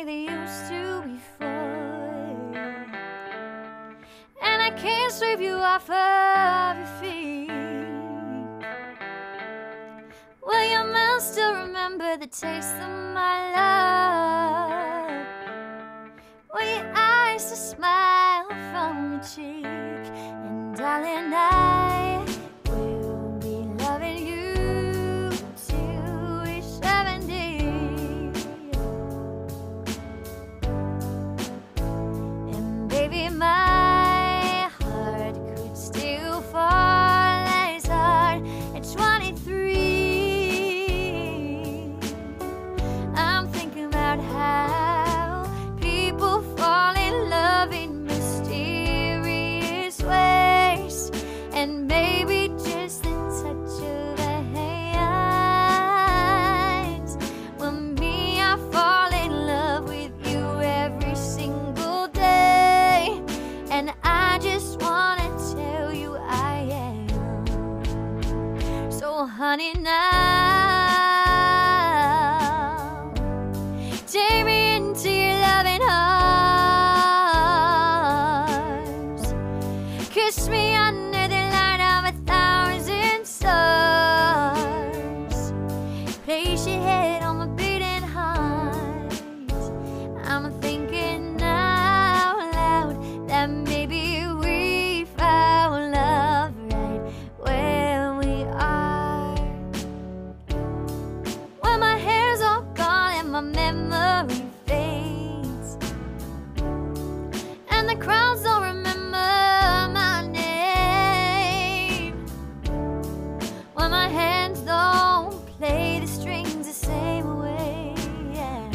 like they used to before. And I can't sweep you off of your feet. Will your mouth still remember the taste of my love? Will your eyes still smile from your cheek? And darling, I will be loving you. My heart could still fall as hard at 23. I'm thinking about how people fall in love in mysterious ways, and maybe just the touch of a hand. Well, me, I fall in love with you every single day. And I just wanna tell you I am. So honey, now take me into your loving arms. Kiss me under the light of 1,000 stars. Place your head on my beating heart. I'm thinking out loud that maybe we found love right where we are. When my hair's all gone and my memory fades, and the crowds don't remember my name. When my hands don't play the strings the same way, yeah.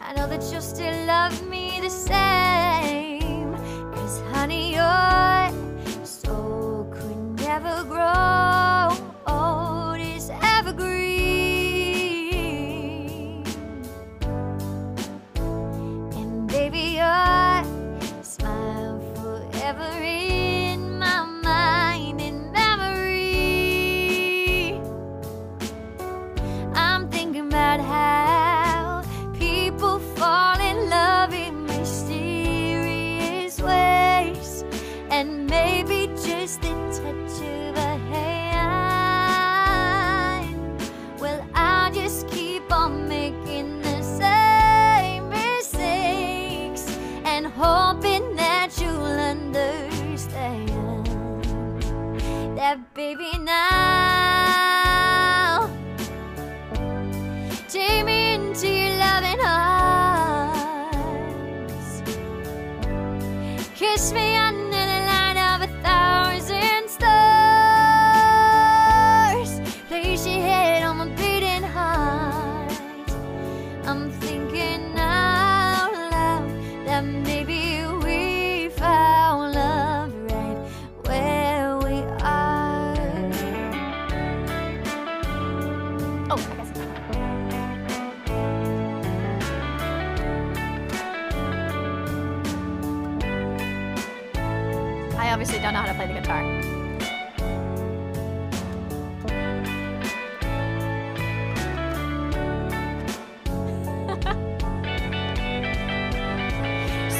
I know that you'll still love me the same. Honey, your soul could never grow old, is evergreen. And baby, your smile forever in my mind and memory. I'm thinking about how people fall in love in mysterious ways, and maybe just the touch of a hand. Well, I just keep on making the same mistakes and hoping that you'll understand that, baby, now take me into your loving arms. Kiss me under the 1,000 stars. Place your head on my beating heart. I'm thinking out loud that maybe we found love right where we are. Oh, I guess not. I obviously don't know how to play the guitar.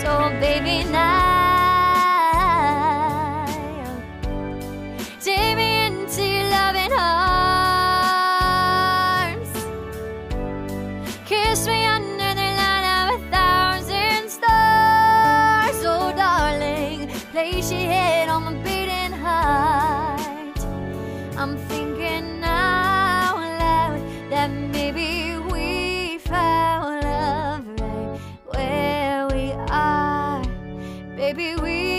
So baby, now take me into your loving arms. Kiss me under the light of 1,000 stars. Oh darling, place your head on my beating heart. I'm thinking out loud that maybe we found love right where we are. Baby, we